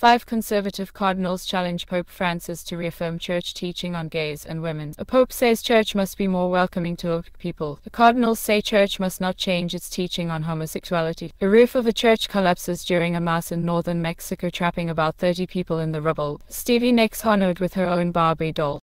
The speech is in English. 5 Conservative cardinals challenge Pope Francis to reaffirm church teaching on gays and women. A pope says church must be more welcoming to people. The cardinals say church must not change its teaching on homosexuality. The roof of a church collapses during a mass in northern Mexico, trapping about 30 people in the rubble. Stevie Nicks honored with her own Barbie doll.